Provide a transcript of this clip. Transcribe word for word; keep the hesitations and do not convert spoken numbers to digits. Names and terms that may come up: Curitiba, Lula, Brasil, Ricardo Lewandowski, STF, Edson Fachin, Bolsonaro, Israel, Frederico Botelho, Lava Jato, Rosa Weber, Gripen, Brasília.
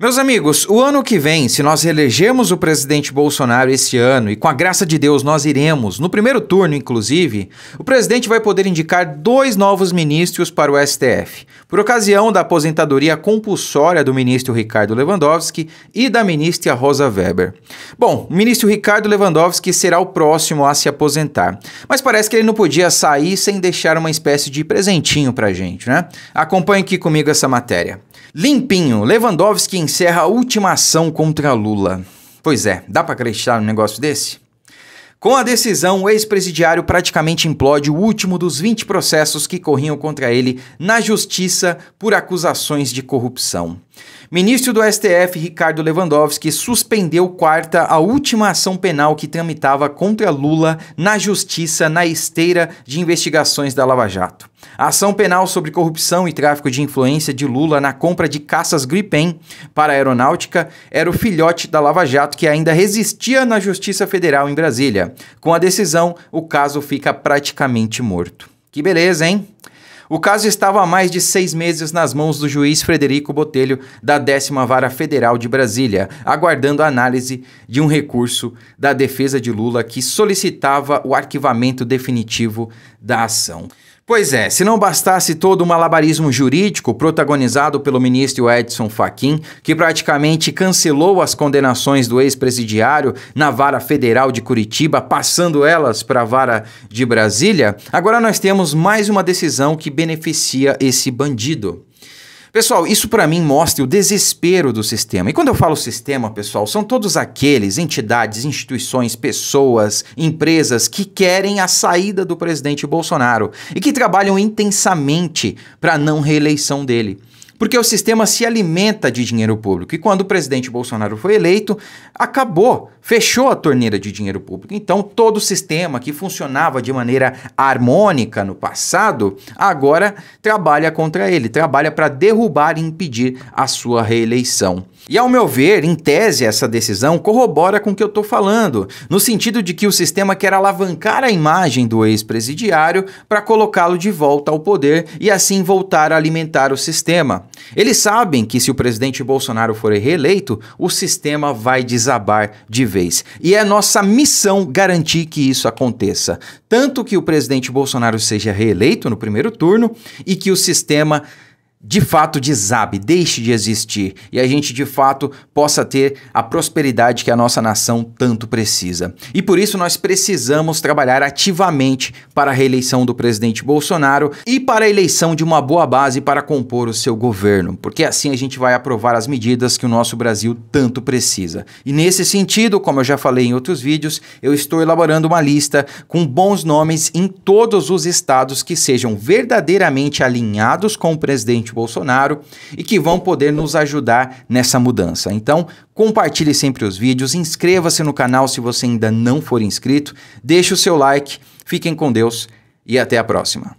Meus amigos, o ano que vem, se nós elegermos o presidente Bolsonaro esse ano, e com a graça de Deus nós iremos, no primeiro turno inclusive, o presidente vai poder indicar dois novos ministros para o S T F, por ocasião da aposentadoria compulsória do ministro Ricardo Lewandowski e da ministra Rosa Weber. Bom, o ministro Ricardo Lewandowski será o próximo a se aposentar, mas parece que ele não podia sair sem deixar uma espécie de presentinho pra gente, né? Acompanhe aqui comigo essa matéria. Limpinho, Lewandowski encerra a última ação contra Lula. Pois é, dá pra acreditar num negócio desse? Com a decisão, o ex-presidiário praticamente implode o último dos vinte processos que corriam contra ele na justiça por acusações de corrupção. Ministro do S T F, Ricardo Lewandowski, suspendeu quarta a última ação penal que tramitava contra Lula na justiça na esteira de investigações da Lava Jato. A ação penal sobre corrupção e tráfico de influência de Lula na compra de caças Gripen para a aeronáutica era o filhote da Lava Jato que ainda resistia na Justiça Federal em Brasília. Com a decisão, o caso fica praticamente morto. Que beleza, hein? O caso estava há mais de seis meses nas mãos do juiz Frederico Botelho, da décima Vara Federal de Brasília, aguardando a análise de um recurso da defesa de Lula que solicitava o arquivamento definitivo da ação. Pois é, se não bastasse todo o malabarismo jurídico protagonizado pelo ministro Edson Fachin, que praticamente cancelou as condenações do ex-presidiário na Vara Federal de Curitiba, passando elas para a Vara de Brasília, agora nós temos mais uma decisão que beneficia esse bandido. Pessoal, isso para mim mostra o desespero do sistema. E quando eu falo sistema, pessoal, são todos aqueles, entidades, instituições, pessoas, empresas que querem a saída do presidente Bolsonaro e que trabalham intensamente para a não reeleição dele. Porque o sistema se alimenta de dinheiro público. E quando o presidente Bolsonaro foi eleito, acabou, fechou a torneira de dinheiro público. Então, todo o sistema que funcionava de maneira harmônica no passado, agora trabalha contra ele, trabalha para derrubar e impedir a sua reeleição. E ao meu ver, em tese, essa decisão corrobora com o que eu estou falando, no sentido de que o sistema quer alavancar a imagem do ex-presidiário para colocá-lo de volta ao poder e assim voltar a alimentar o sistema. Eles sabem que se o presidente Bolsonaro for reeleito, o sistema vai desabar de vez. E é nossa missão garantir que isso aconteça. Tanto que o presidente Bolsonaro seja reeleito no primeiro turno e que o sistema de fato desabe, deixe de existir e a gente de fato possa ter a prosperidade que a nossa nação tanto precisa. E por isso nós precisamos trabalhar ativamente para a reeleição do presidente Bolsonaro e para a eleição de uma boa base para compor o seu governo, porque assim a gente vai aprovar as medidas que o nosso Brasil tanto precisa. E nesse sentido, como eu já falei em outros vídeos, eu estou elaborando uma lista com bons nomes em todos os estados que sejam verdadeiramente alinhados com o presidente Bolsonaro e que vão poder nos ajudar nessa mudança. Então, compartilhe sempre os vídeos, inscreva-se no canal se você ainda não for inscrito, deixe o seu like, fiquem com Deus e até a próxima.